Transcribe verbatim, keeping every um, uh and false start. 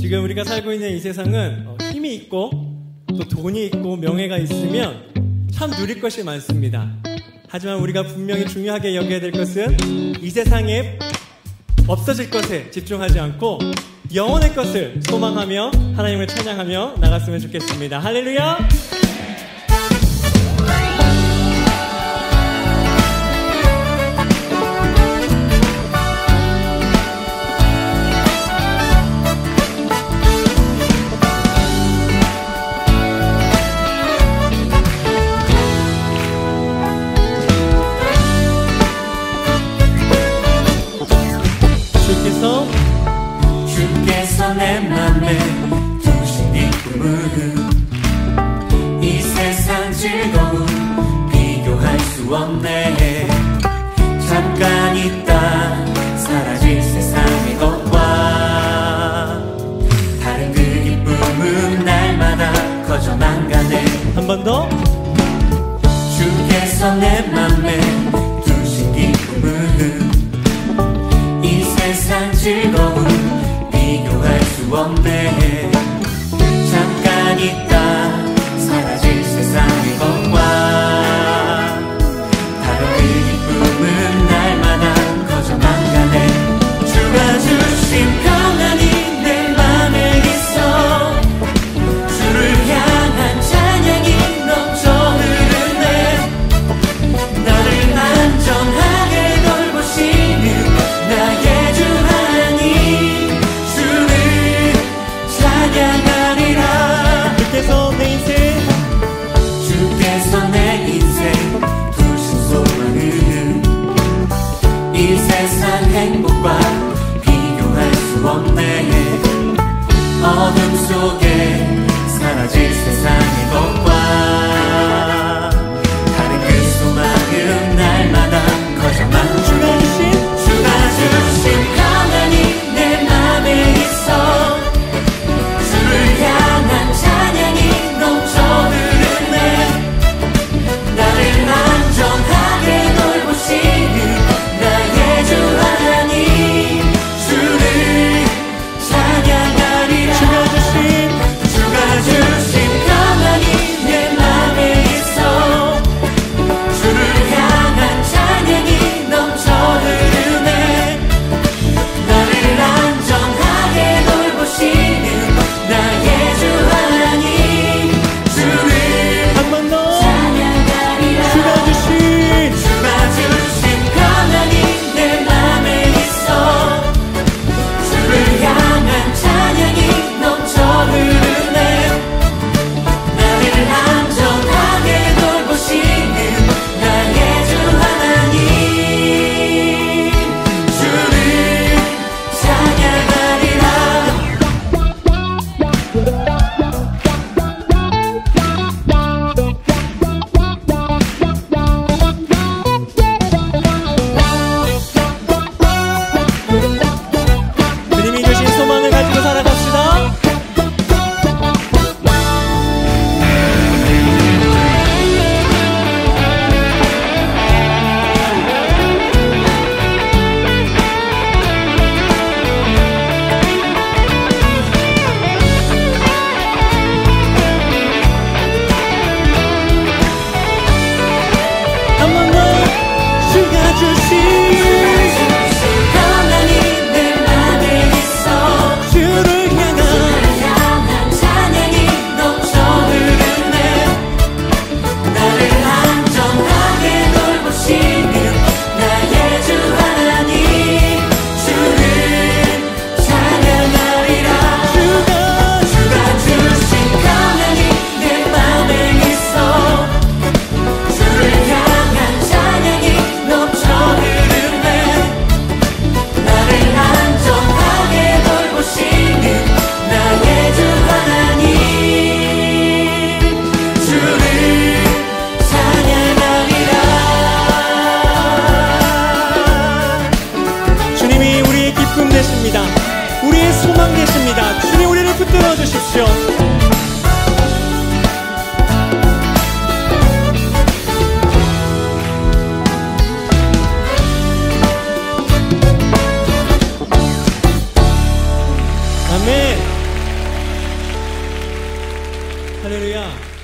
지금 우리가 살고 있는 이 세상은 힘이 있고 또 돈이 있고 명예가 있으면 참 누릴 것이 많습니다. 하지만 우리가 분명히 중요하게 여겨야 될 것은 이 세상에 없어질 것에 집중하지 않고 영원의 것을 소망하며 하나님을 찬양하며 나갔으면 좋겠습니다. 할렐루야! 주께서 내 맘에 두신 이 꿈은 이 세상 즐거움 비교할 수 없네. 잠깐 있다 사라질 세상의 것과 다른 그 기쁨은 날마다 커져만 가네. 한 번 더. 주께서 내 맘에 두신 이 꿈은 이 세상 즐거움 비교할 수 없네. 잠깐 있다 사라질 세상의 것과 다른 그 기쁨은 날마다 커져만 가네. 주가 주신 평안이 내 맘에 있어 주를 향한 찬양이 넘쳐 흐르네. 나를 안정하게 돌보시는 나의 주 하나님 찬양하리라. 주께서 내 인생 주께서 내 인생 두신 소망은 이 세상 행복과 비교할 수 없네. 어둠 속에 사라질 세상의 것과 다른 그 소망은 날마다 커져만 주가 주신 주가 주신 평안이 내 맘에 있어 주를 향한 찬양이 넘쳐 흐르네. 나를 안정하게 돌보시는 나의 주 하나님 주를 찬양하리라. 주가 주신 주가 주신 평안이 내 맘에 있어 주를 향한 찬양이 넘쳐 흐르네. 나를 안정하게 돌보시는 나의 주 하나님 주를 한번 더 찬양하리라. 주가 주신 주가 주신 평안이 내 맘에 있어 주를 향한 찬양이 넘쳐 흐르네. 나를 안정하게 돌보시는 나의 주 하나님 주를 찬양하리라. 주님이 주신 소망을 가지고 살아갑시다. 한 번 더. 주가 주신 평안이 내 맘에 있어 주를 향한 주를 향한 찬양이 넘쳐 흐르네. 나를 안정하게 돌보시는 나의 주 하나님 주를 찬양하리라. 주가 주가 주신 평안이 내 맘에 있어 주를 향한 찬양이 넘쳐 흐르네. 나를 안정하게 돌보시는 나의 주 하나님 주를 찬양하리라. 주님이 우리의 기쁨 되십니다. 우리의 소망 되십니다. 주님 우리를 붙들어 주십시오. 아멘. 할렐루야.